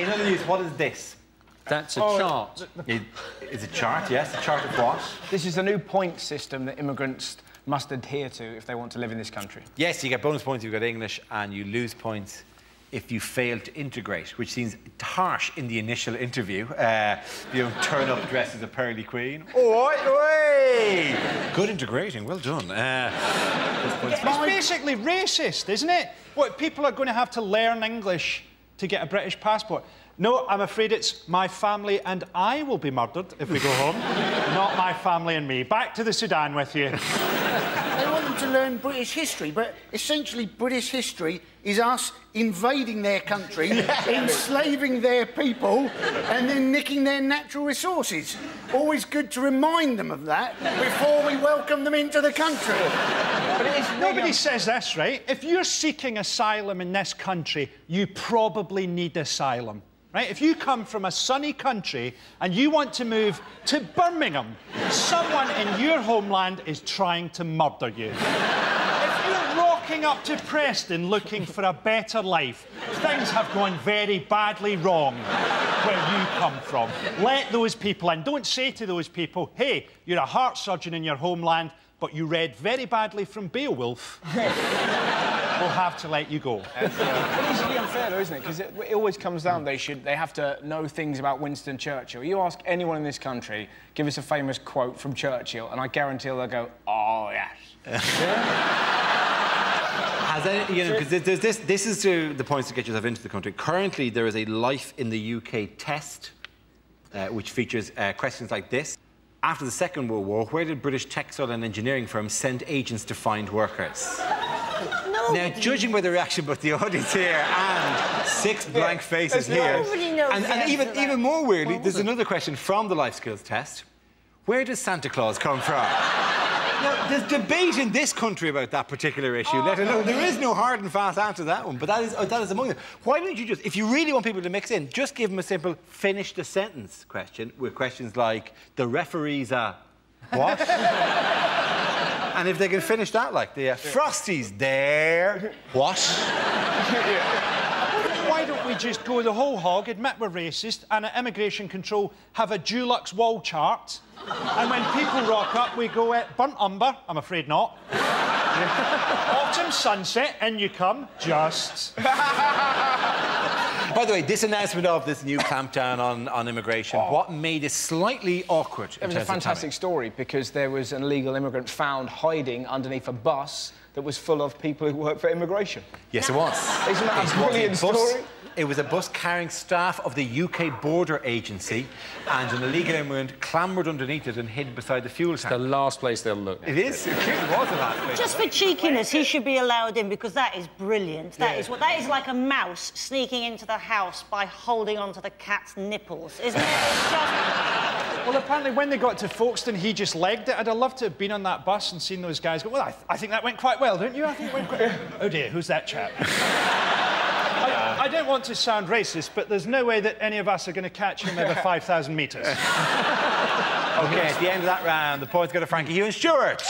In other news, what is this? That's a chart. It's a chart, yes. A chart of what? This is a new point system that immigrants must adhere to if they want to live in this country. Yes, you get bonus points if you've got English, and you lose points if you fail to integrate, which seems harsh in the initial interview. You don't turn up dressed as a pearly queen. Oi! Good integrating, well done. It's basically racist, isn't it? What, people are going to have to learn English to get a British passport. No, I'm afraid it's my family and I will be murdered if we go home. Not my family and me. Back to the Sudan with you. They want them to learn British history, but essentially British history is us invading their country, enslaving their people and then nicking their natural resources. Always good to remind them of that before we welcome them into the country. But it is nobody says this, right? If you're seeking asylum in this country, you probably need asylum. Right? If you come from a sunny country and you want to move to Birmingham, someone in your homeland is trying to murder you. If you're rocking up to Preston looking for a better life, things have gone very badly wrong where you come from. Let those people in. Don't say to those people, hey, you're a heart surgeon in your homeland, but you read very badly from Beowulf. We'll have to let you go. It's really unfair, though, isn't it? Because it always comes down they have to know things about Winston Churchill. You ask anyone in this country, give us a famous quote from Churchill, and I guarantee they'll go, oh, yes. You know, because this is the points to get yourself into the country. Currently, there is a Life in the UK test, which features questions like this. After the Second World War, where did British textile and engineering firms send agents to find workers? Now, judging by the reaction both the audience here and six blank faces here, and even more weirdly, there's another question from the life skills test. Where does Santa Claus come from? Now, there's debate in this country about that particular issue, let alone there is no hard and fast answer to that one, but that is among them. Why don't you just, if you really want people to mix in, just give them a simple finish the sentence question with questions like, the referees are... What? And if they can finish that, like the Frosties there... What? Why don't we just go the whole hog, admit we're racist, and at immigration control have a Dulux wall chart, and when people rock up, we go at burnt umber, I'm afraid not. Autumn sunset, in you come, just... By the way, this announcement of this new clampdown on immigration, what made it slightly awkward? It was a fantastic story because there was an illegal immigrant found hiding underneath a bus that was full of people who work for immigration. Yes, it was. Isn't that a brilliant story? It was a bus carrying staff of the UK border agency, and an illegal immigrant clambered underneath it and hid beside the fuel tank. It's the last place they'll look. It is. It really was the last place. Just for cheekiness, he should be allowed in because that is brilliant. That is like a mouse sneaking into the house by holding onto the cat's nipples, isn't it? It's just... Well, apparently when they got to Folkestone, he just legged it. I'd have loved to have been on that bus and seen those guys go. Well, I think that went quite well, don't you? I think it went quite. Oh dear, who's that chap? I don't want to sound racist, but there's no way that any of us are going to catch him over 5,000 metres. OK, at the end of that round, the points go to Frankie, Hugh and Stewart.